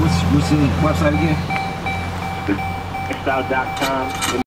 what's the website again? Mixcloud.com.